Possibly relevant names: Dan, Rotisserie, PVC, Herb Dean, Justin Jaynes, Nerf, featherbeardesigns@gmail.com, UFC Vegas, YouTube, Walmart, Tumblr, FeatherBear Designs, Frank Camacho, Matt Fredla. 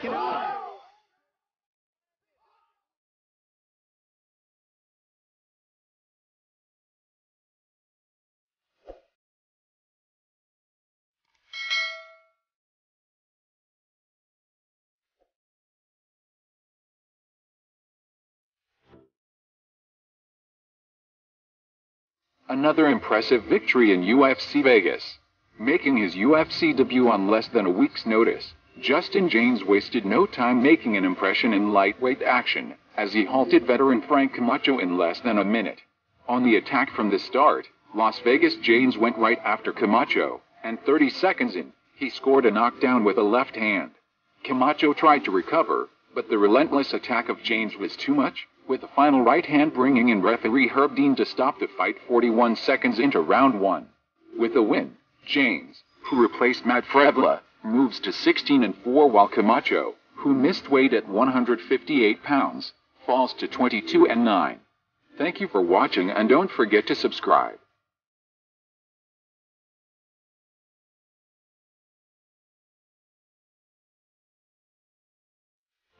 Kicking out. Another impressive victory in UFC Vegas. Making his UFC debut on less than a week's notice, Justin Jaynes wasted no time making an impression in lightweight action, as he halted veteran Frank Camacho in less than a minute. On the attack from the start, Las Vegas Jaynes went right after Camacho, and 30 seconds in, he scored a knockdown with a left hand. Camacho tried to recover, but the relentless attack of Jaynes was too much, with a final right hand bringing in referee Herb Dean to stop the fight 41 seconds into round one. With a win, Jaynes, who replaced Matt Fredla, moves to 16-4, while Camacho, who missed weight at 158 pounds, falls to 22-9. Thank you for watching, and don't forget to subscribe.